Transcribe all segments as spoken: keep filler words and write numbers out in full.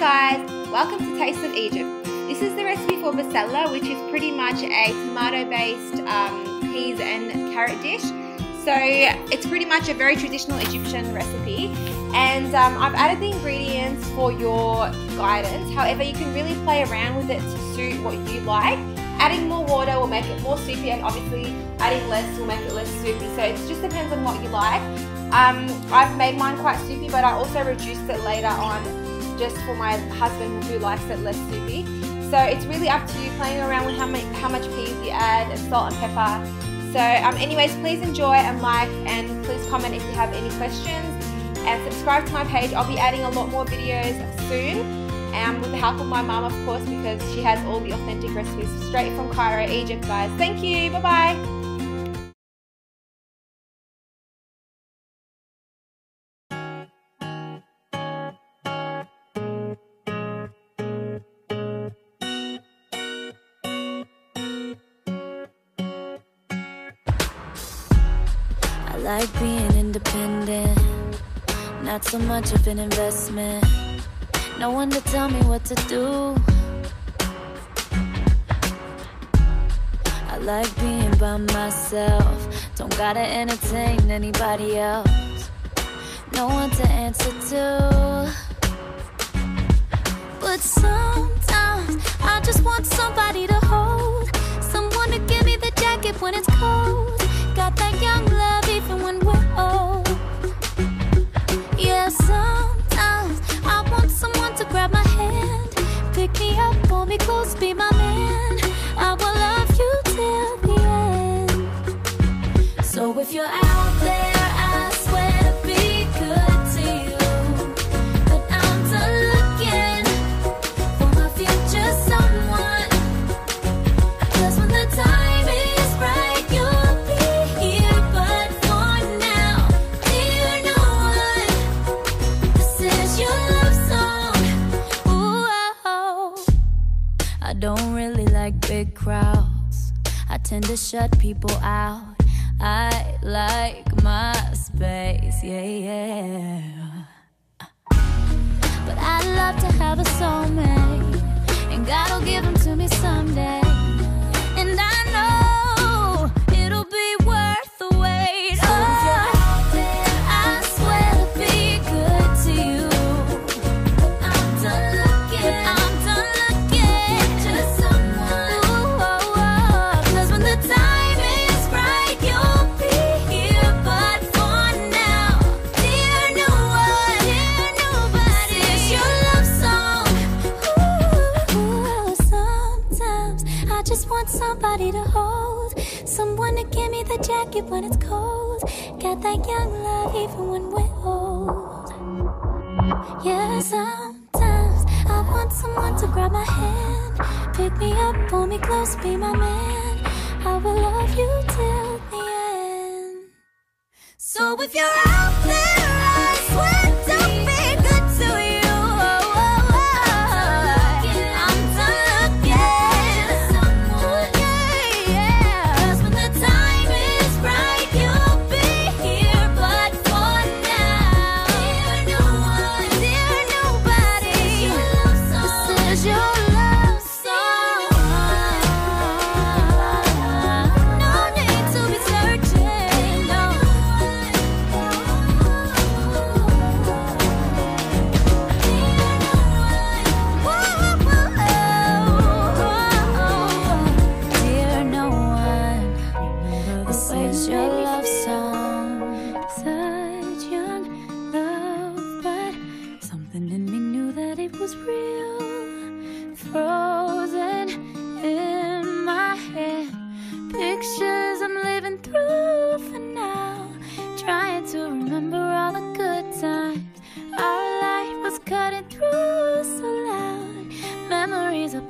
guys, welcome to Taste of Egypt. This is the recipe for besella, which is pretty much a tomato-based um, peas and carrot dish. So it's pretty much a very traditional Egyptian recipe, and um, I've added the ingredients for your guidance. However, you can really play around with it to suit what you like. Adding more water will make it more soupy, and obviously adding less will make it less soupy. So it just depends on what you like. Um, I've made mine quite soupy, but I also reduced it later on just for my husband who likes it less soupy. So it's really up to you, playing around with how much, how much peas you add, and salt and pepper. So um, anyways, please enjoy and like, and please comment if you have any questions, and subscribe to my page. I'll be adding a lot more videos soon. Um, with the help of my mum, of course, because she has all the authentic recipes straight from Cairo, Egypt, guys. Thank you. Bye-bye. I like being independent, not so much of an investment. No one to tell me what to do. I like being by myself. Don't gotta entertain anybody else. No one to answer to. But sometimes I just want somebody to hold, someone to give me the jacket when it's cold. Got that young love even when we're old. Yeah, sometimes I want someone to grab my hand, pick me up, hold me close, be my man. I will love you till the end. So if you're out there, I swear to be good to you. But I'm done looking for my future someone, 'cause when the time is right, you'll be here. But for now, dear no one, this is your life. I don't really like big crowds. I tend to shut people out. I like my space, yeah, yeah. But I'd love to have a soulmate, and God'll give him to me someday. And I know it'll be worth the wait. So oh, if you're out there, I swear to be good to you. But I'm done looking. But I'm done looking. Somebody to hold, someone to give me the jacket when it's cold. Got that young love even when we're old. Yeah, sometimes I want someone to grab my hand, pick me up, pull me close, be my man. I will love you till the end. So if you're out there, I swear don't be.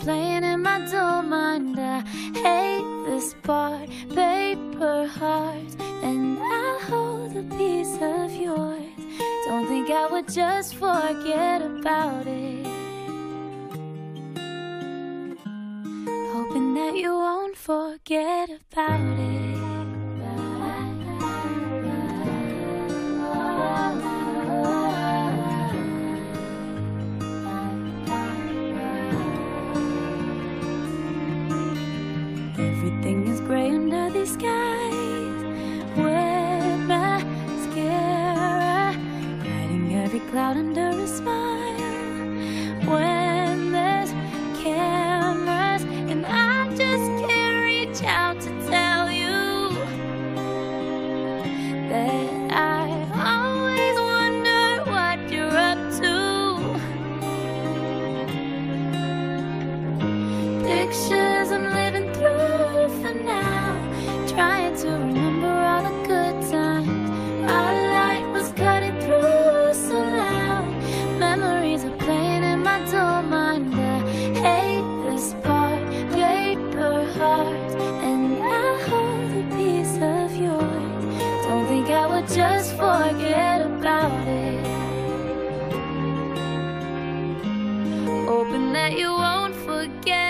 Playing in my dull mind, I hate this part. Paper heart, and I'll hold a piece of yours. Don't think I would just forget about it. Hoping that you won't forget about it. skies with mascara, hiding every cloud under a smile. When there's cameras and I just can't reach out to tell you that I always wonder what you're up to. Pictures I'm living through for now, trying to remember all the good times. Our light was cutting through so loud. Memories are playing in my dull mind. I hate this part, paper heart, and I hold a piece of yours. Don't think I would just forget about it. Hoping that you won't forget.